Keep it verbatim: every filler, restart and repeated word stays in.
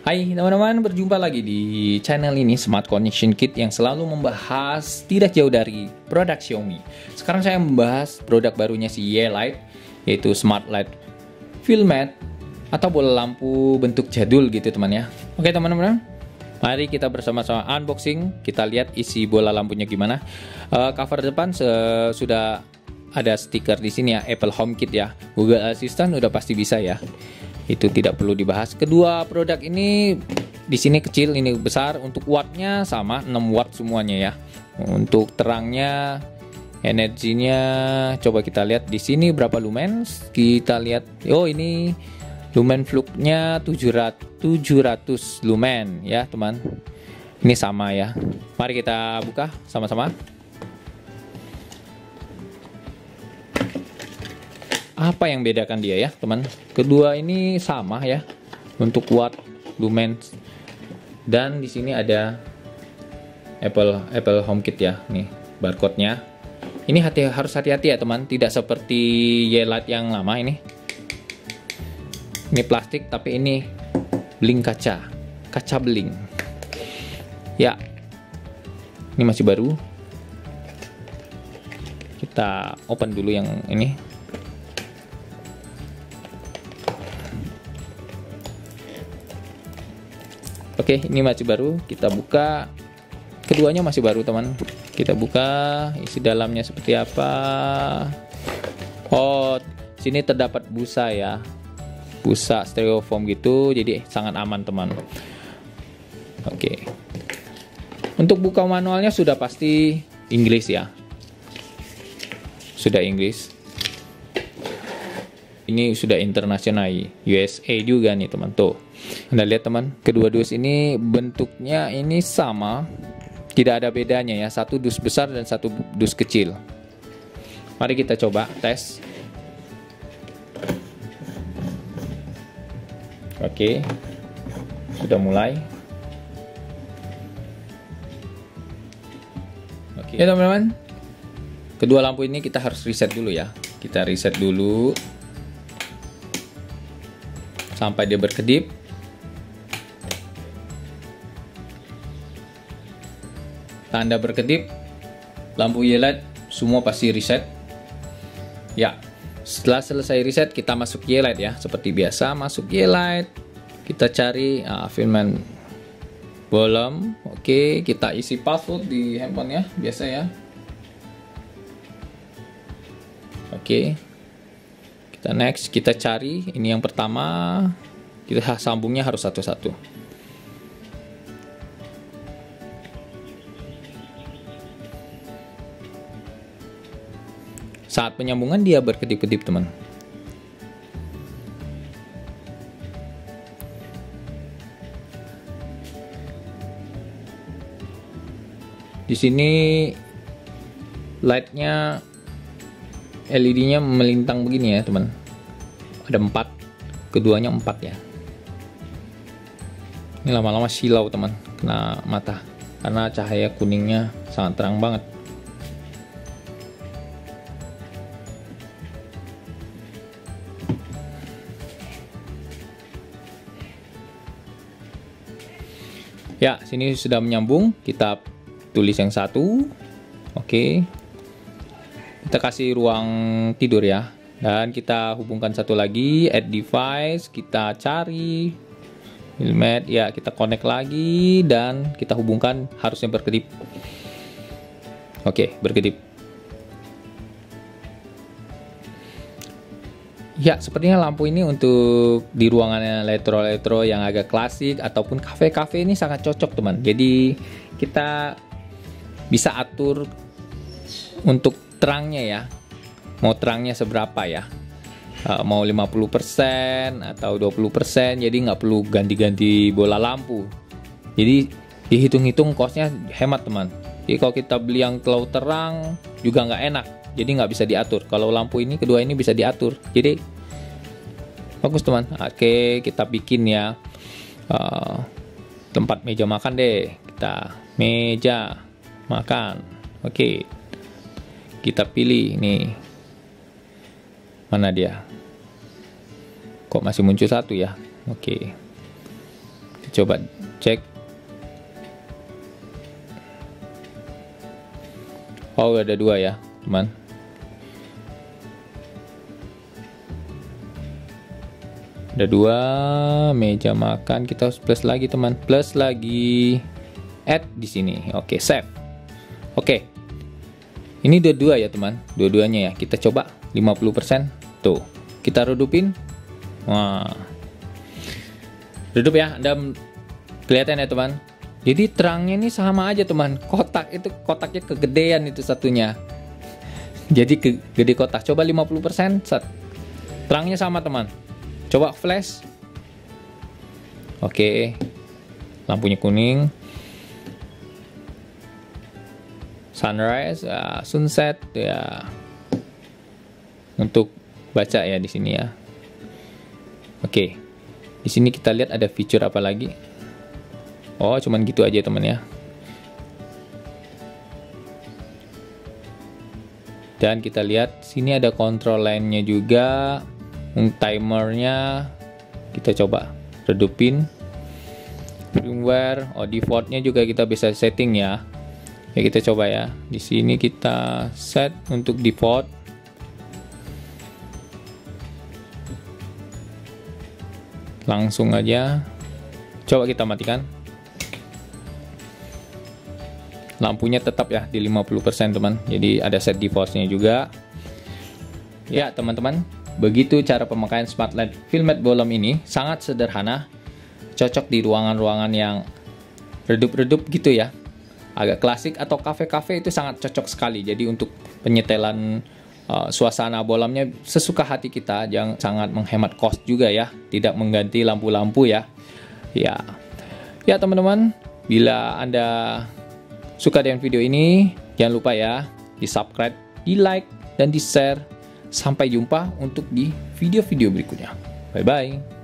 Hai teman-teman, berjumpa lagi di channel ini, Smart Connection Kit, yang selalu membahas tidak jauh dari produk Xiaomi. Sekarang saya membahas produk barunya si Yeelight, yaitu Smart Light Filament atau bola lampu bentuk jadul gitu teman ya. Oke teman-teman, mari kita bersama-sama unboxing, kita lihat isi bola lampunya gimana. Uh, cover depan sudah ada stiker di sini ya, Apple HomeKit ya. Google Assistant udah pasti bisa ya. Itu tidak perlu dibahas. Kedua produk ini di sini kecil, ini besar. Untuk wattnya sama, enam watt semuanya ya. Untuk terangnya, energinya, coba kita lihat di sini berapa lumen. Kita lihat, oh ini lumen fluknya tujuh ratus lumen ya teman. Ini sama ya. Mari kita buka sama-sama. Apa yang bedakan dia ya teman? Kedua ini sama ya untuk watt, lumen, dan di sini ada Apple Apple HomeKit ya, nih barcode-nya. Ini hati, harus hati-hati ya teman, tidak seperti Yeelight yang lama ini. Ini plastik tapi ini bling kaca, kaca bling. Ya, ini masih baru. Kita open dulu yang ini. Oke, ini masih baru, kita buka. Keduanya masih baru teman. Kita buka, isi dalamnya seperti apa. Oh, sini terdapat busa ya. Busa stereofoam gitu, jadi sangat aman teman. Oke. Untuk buka manualnya sudah pasti Inggris ya. Sudah Inggris. Ini sudah internasional, U S A juga nih teman. Tuh, Anda lihat teman, kedua dus ini bentuknya ini sama, tidak ada bedanya ya, satu dus besar dan satu dus kecil. Mari kita coba tes. Oke, sudah mulai. Oke ya teman-teman, kedua lampu ini kita harus reset dulu ya. Kita reset dulu sampai dia berkedip. Tanda berkedip lampu Yeelight semua pasti reset ya. Setelah selesai reset, kita masuk Yeelight ya, seperti biasa masuk Yeelight. Kita cari ah, filament bolom. Oke, kita isi password di handphone ya, biasa ya. Oke, kita next, kita cari ini yang pertama. Kita sambungnya harus satu-satu. Saat penyambungan dia berkedip-kedip teman. Di sini lightnya, L E D-nya melintang begini ya teman. Ada empat, keduanya empat ya. Ini lama-lama silau teman, kena mata, karena cahaya kuningnya sangat terang banget. Ya, sini sudah menyambung. Kita tulis yang satu. Oke, kita kasih ruang tidur ya, dan kita hubungkan satu lagi add device. Kita cari filament ya, kita connect lagi dan kita hubungkan, harusnya berkedip. Oke, berkedip ya. Sepertinya lampu ini untuk di ruangan elektro-elektro yang agak klasik ataupun kafe-kafe ini sangat cocok teman. Jadi kita bisa atur untuk terangnya ya, mau terangnya seberapa ya, uh, mau lima puluh persen atau dua puluh persen, jadi nggak perlu ganti-ganti bola lampu. Jadi dihitung-hitung kosnya hemat teman. Jadi kalau kita beli yang terlalu terang juga nggak enak, jadi nggak bisa diatur. Kalau lampu ini, kedua ini bisa diatur, jadi bagus teman. Oke, kita bikin ya uh, tempat meja makan deh. Kita meja makan. Oke, kita pilih nih, mana dia, kok masih muncul satu ya. Oke, coba cek. Oh, ada dua ya, teman. Ada dua meja makan, kita harus plus lagi, teman. Plus lagi, add di sini. Oke, save. Oke. Ini dua-dua ya, teman. Dua-duanya ya. Kita coba lima puluh persen. Tuh. Kita redupin. Wah. Redup ya. Anda kelihatan ya, teman. Jadi terangnya ini sama aja, teman. Kotak itu kotaknya kegedean itu satunya. Jadi ke, gede kotak. Coba lima puluh persen set. Terangnya sama, teman. Coba flash. Oke. Lampunya kuning. Sunrise, uh, sunset ya. Untuk baca ya di sini ya. Oke. Di sini kita lihat ada fitur apa lagi? Oh, cuman gitu aja teman ya. Dan kita lihat sini ada control line-nya juga, timernya. Kita coba redupin. Firmware, oh default-nya juga kita bisa setting ya. Ya kita coba ya. Di sini kita set untuk default. Langsung aja. Coba kita matikan. Lampunya tetap ya di lima puluh persen teman. Jadi ada set defaultnya juga. Ya teman-teman, begitu cara pemakaian smart light Philmate Bolom ini. Sangat sederhana. Cocok di ruangan-ruangan yang redup-redup gitu ya. Agak klasik atau kafe-kafe itu sangat cocok sekali. Jadi untuk penyetelan uh, suasana bolamnya sesuka hati kita. Yang sangat menghemat cost juga ya. Tidak mengganti lampu-lampu ya. Ya, ya teman-teman, bila Anda suka dengan video ini, jangan lupa ya di subscribe, di like, dan di share. Sampai jumpa untuk di video-video berikutnya. Bye-bye.